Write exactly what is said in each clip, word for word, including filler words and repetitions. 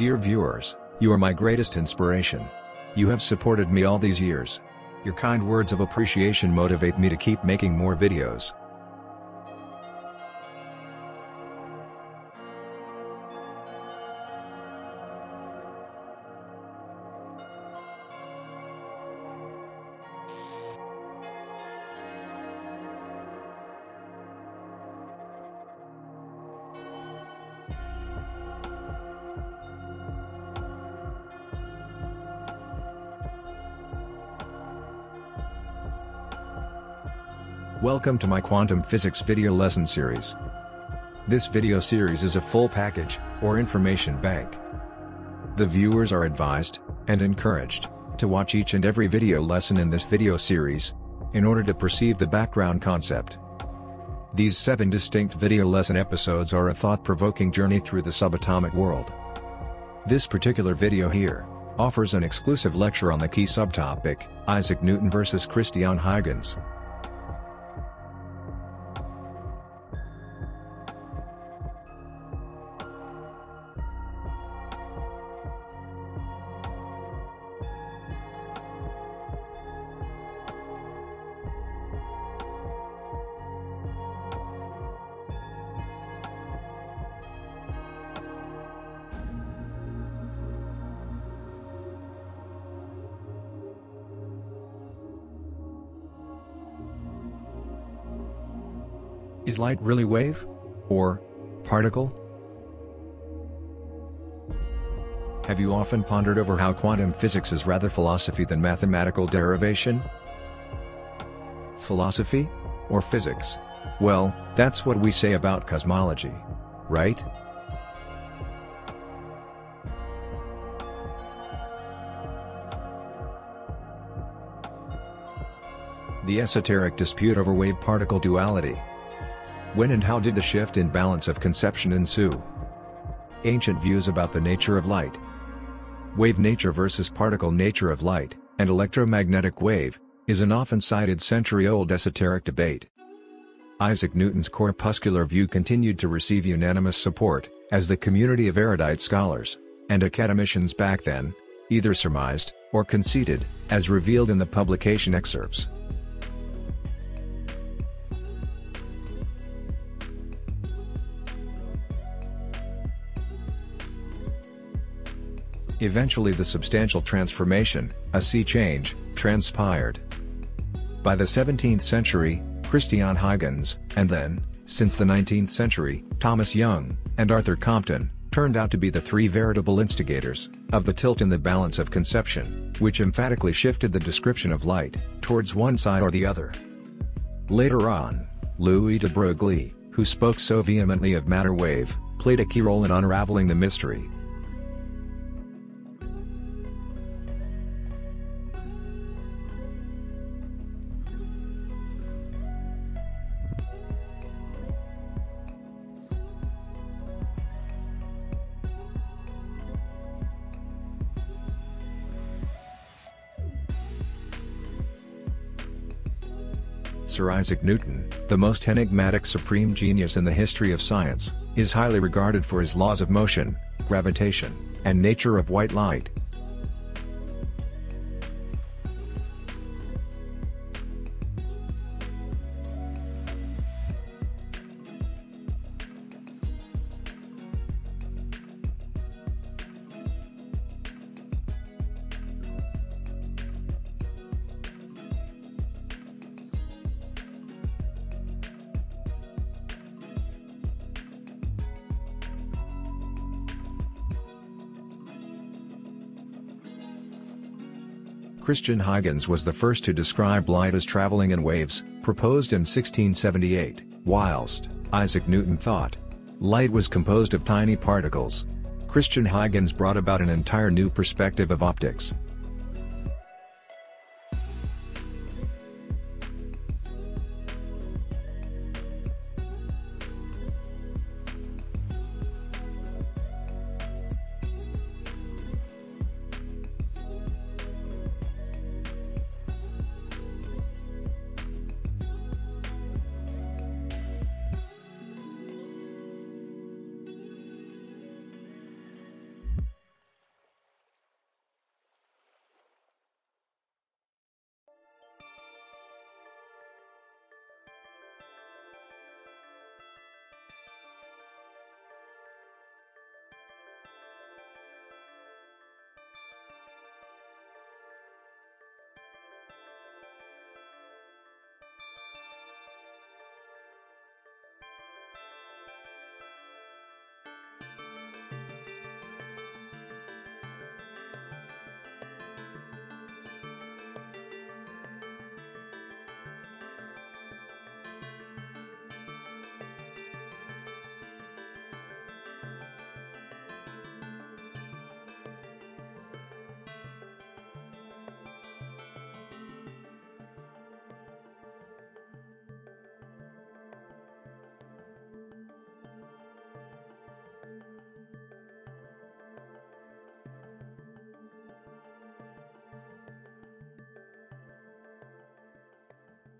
Dear viewers, you are my greatest inspiration. You have supported me all these years. Your kind words of appreciation motivate me to keep making more videos. Welcome to my Quantum Physics video lesson series. This video series is a full package, or information bank. The viewers are advised, and encouraged, to watch each and every video lesson in this video series, in order to perceive the background concept. These seven distinct video lesson episodes are a thought-provoking journey through the subatomic world. This particular video here, offers an exclusive lecture on the key subtopic, Isaac Newton versus Christiaan Huygens. Is light really wave? Or particle? Have you often pondered over how quantum physics is rather philosophy than mathematical derivation? Philosophy? Or physics? Well, that's what we say about cosmology, right? The esoteric dispute over wave-particle duality. When and how did the shift in balance of conception ensue? Ancient views about the nature of light. Wave nature versus particle nature of light, and electromagnetic wave, is an often cited century-old esoteric debate. Isaac Newton's corpuscular view continued to receive unanimous support, as the community of erudite scholars, and academicians back then, either surmised, or conceded, as revealed in the publication excerpts. Eventually the substantial transformation, a sea change, transpired. By the seventeenth century, Christiaan Huygens, and then, since the nineteenth century, Thomas Young, and Arthur Compton, turned out to be the three veritable instigators of the tilt in the balance of conception, which emphatically shifted the description of light towards one side or the other. Later on, Louis de Broglie, who spoke so vehemently of matter-wave, played a key role in unraveling the mystery. Sir Isaac Newton, the most enigmatic supreme genius in the history of science, is highly regarded for his laws of motion, gravitation, and nature of white light. Christiaan Huygens was the first to describe light as traveling in waves, proposed in sixteen seventy-eight, whilst Isaac Newton thought light was composed of tiny particles. Christiaan Huygens brought about an entire new perspective of optics.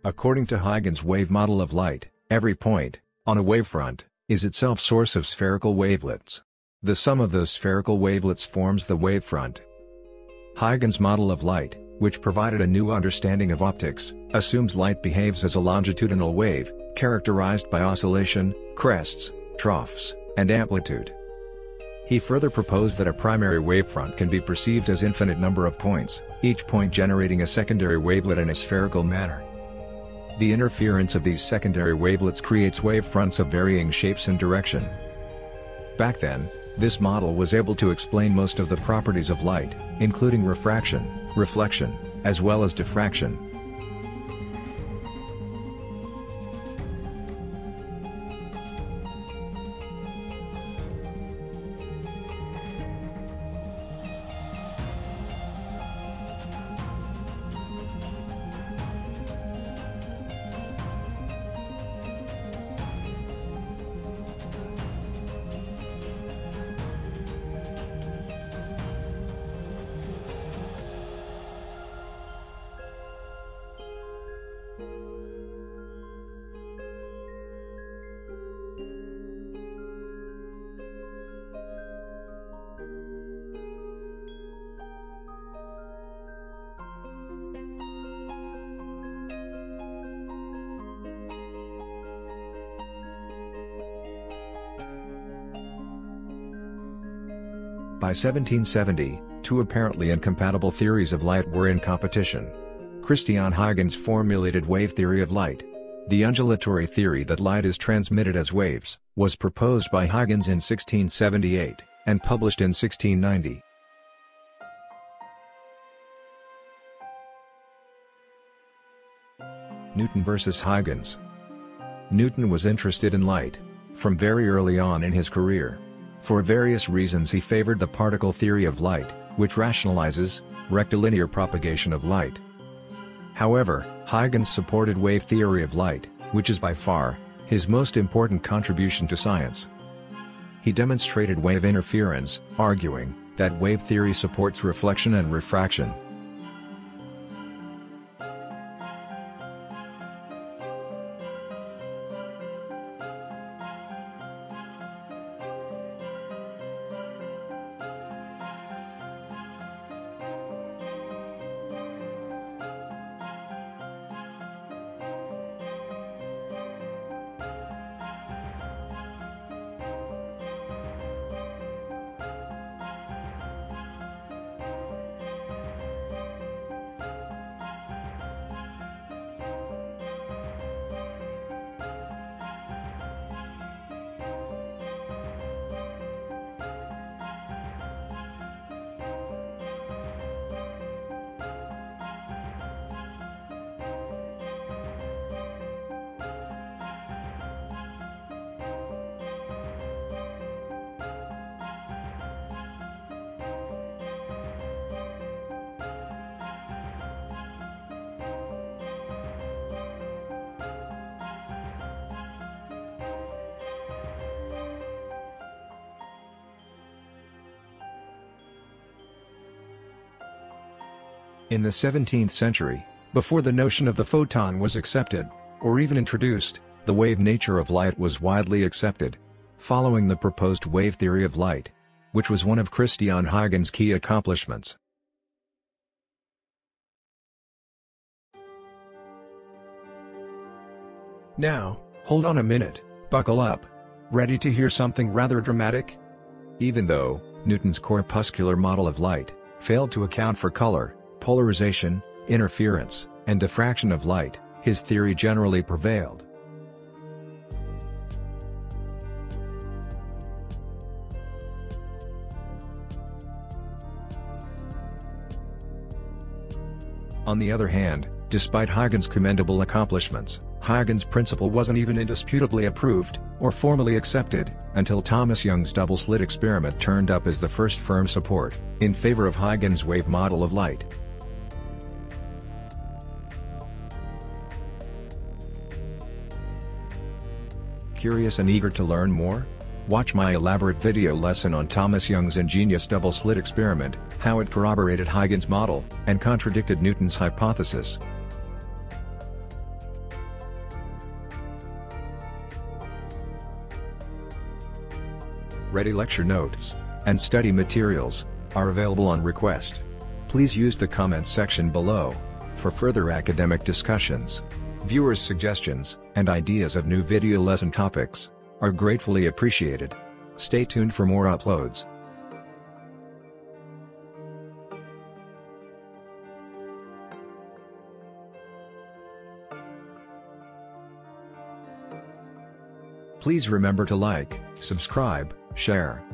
According to Huygens' wave model of light, every point, on a wavefront, is itself a source of spherical wavelets. The sum of those spherical wavelets forms the wavefront. Huygens' model of light, which provided a new understanding of optics, assumes light behaves as a longitudinal wave, characterized by oscillation, crests, troughs, and amplitude. He further proposed that a primary wavefront can be perceived as an infinite number of points, each point generating a secondary wavelet in a spherical manner. The interference of these secondary wavelets creates wavefronts of varying shapes and direction. Back then, this model was able to explain most of the properties of light, including refraction, reflection, as well as diffraction. By seventeen seventy, two apparently incompatible theories of light were in competition. Christiaan Huygens formulated wave theory of light. The undulatory theory that light is transmitted as waves was proposed by Huygens in sixteen seventy-eight and published in sixteen ninety. Newton versus Huygens. Newton was interested in light from very early on in his career. For various reasons he favored the particle theory of light, which rationalizes rectilinear propagation of light. However, Huygens supported wave theory of light, which is by far his most important contribution to science. He demonstrated wave interference, arguing that wave theory supports reflection and refraction. In the seventeenth century, before the notion of the photon was accepted, or even introduced, the wave nature of light was widely accepted. Following the proposed wave theory of light, which was one of Christiaan Huygens' key accomplishments. Now, hold on a minute, buckle up. Ready to hear something rather dramatic? Even though Newton's corpuscular model of light failed to account for color, polarization, interference, and diffraction of light, his theory generally prevailed. On the other hand, despite Huygens' commendable accomplishments, Huygens' principle wasn't even indisputably approved, or formally accepted, until Thomas Young's double-slit experiment turned up as the first firm support, in favor of Huygens' wave model of light. Curious and eager to learn more? Watch my elaborate video lesson on Thomas Young's ingenious double-slit experiment, how it corroborated Huygens' model, and contradicted Newton's hypothesis. Ready lecture notes, and study materials, are available on request. Please use the comments section below for further academic discussions. Viewers' suggestions and ideas of new video lesson topics are gratefully appreciated. Stay tuned for more uploads. Please remember to like, subscribe, share.